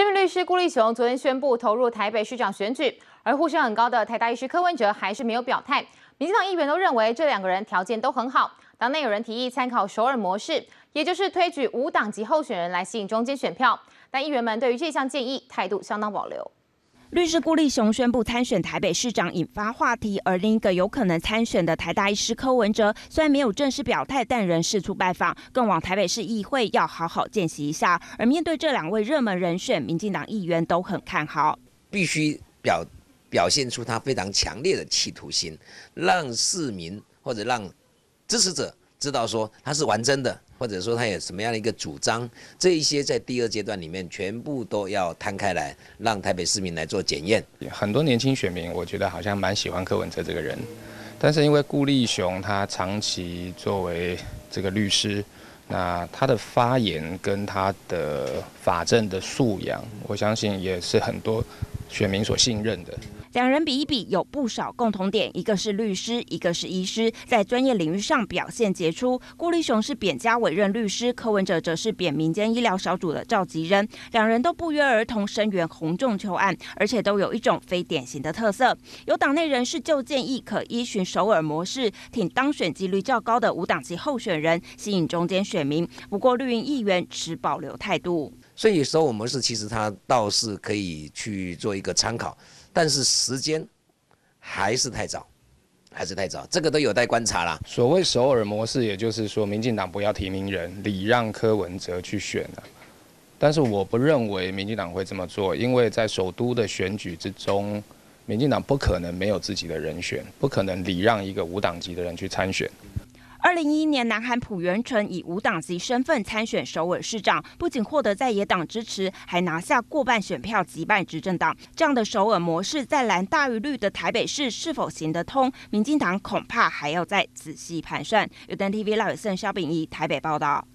知名律师顾立雄昨天宣布投入台北市长选举，而呼声很高的台大医师柯文哲还是没有表态。民进党议员都认为这两个人条件都很好，党内有人提议参考首尔模式，也就是推举无党籍候选人来吸引中间选票，但议员们对于这项建议态度相当保留。 律师顾立雄宣布参选台北市长，引发话题。而另一个有可能参选的台大医师柯文哲，虽然没有正式表态，但仍释出拜访，更往台北市议会要好好见习一下。而面对这两位热门人选，民进党议员都很看好，必须表现出他非常强烈的企图心，让市民或者让支持者知道说他是玩真的，或者说他有什么样的一个主张。这一些在第二阶段里面全部都要摊开来，让台北市民来做检验。很多年轻选民，我觉得好像蛮喜欢柯文哲这个人，但是因为顾立雄他长期作为这个律师，那他的发言跟他的法政的素养，我相信也是很多选民所信任的。 两人比一比，有不少共同点，一个是律师，一个是医师，在专业领域上表现杰出。顾立雄是扁家委任律师，柯文哲则是扁民间医疗小组的召集人。两人都不约而同声援洪仲丘案，而且都有一种非典型的特色。有党内人士就建议，可依循首尔模式，挺当选几率较高的无党籍候选人，吸引中间选民。不过，绿营议员持保留态度。所以，首尔模式其实它倒是可以去做一个参考。 但是时间还是太早，这个都有待观察啦。所谓首尔模式，也就是说，民进党不要提名人，礼让柯文哲去选了。但是我不认为民进党会这么做，因为在首都的选举之中，民进党不可能没有自己的人选，不可能礼让一个无党籍的人去参选。 2011年，南韩朴元淳以无党籍身份参选首尔市长，不仅获得在野党支持，还拿下过半选票，击败执政党。这样的首尔模式，在蓝大于绿的台北市是否行得通？民进党恐怕还要再仔细盘算。udntv 赖伟胜、萧秉仪台北报道。